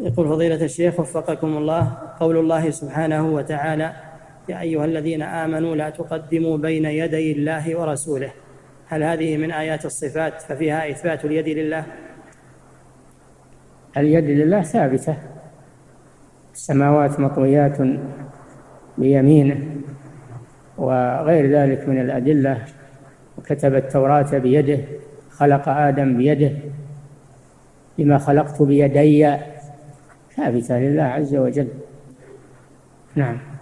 يقول فضيلة الشيخ وفقكم الله، قول الله سبحانه وتعالى: يا أيها الذين آمنوا لا تقدموا بين يدي الله ورسوله، هل هذه من آيات الصفات ففيها إثبات اليد لله؟ اليد لله ثابتة، السماوات مطويات بيمينه، وغير ذلك من الأدلة. وكتب التوراة بيده، خلق آدم بيده، لما خلقت بيدي، ثابتة لله عز وجل. نعم.